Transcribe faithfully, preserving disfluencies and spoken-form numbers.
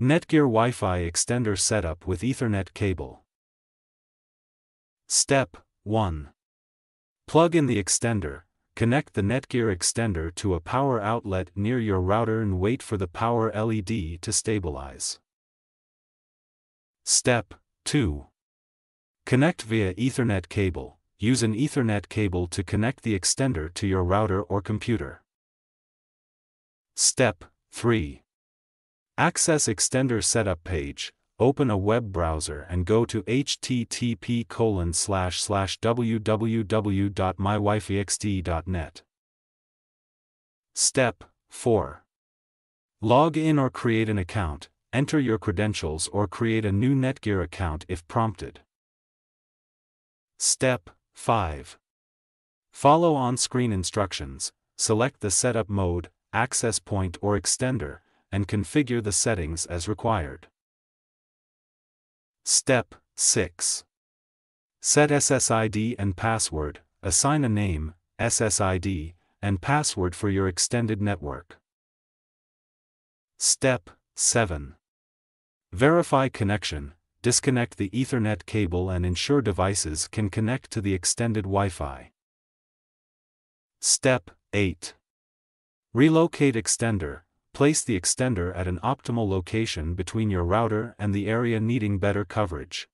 Netgear Wi-Fi extender setup with Ethernet cable. Step one. Plug in the extender, connect the Netgear extender to a power outlet near your router and wait for the power L E D to stabilize. Step two. Connect via Ethernet cable. Use an Ethernet cable to connect the extender to your router or computer. Step three. Access extender setup page, open a web browser and go to h t t p colon slash slash w w w dot my wife x t dot net. Step four. Log in or create an account, enter your credentials or create a new Netgear account if prompted. Step five. Follow on-screen instructions, select the setup mode, access point or extender, and configure the settings as required. Step six. Set S S I D and password, assign a name, S S I D, and password for your extended network. Step seven. Verify connection, disconnect the Ethernet cable and ensure devices can connect to the extended Wi-Fi. Step eight. Relocate extender, place the extender at an optimal location between your router and the area needing better coverage.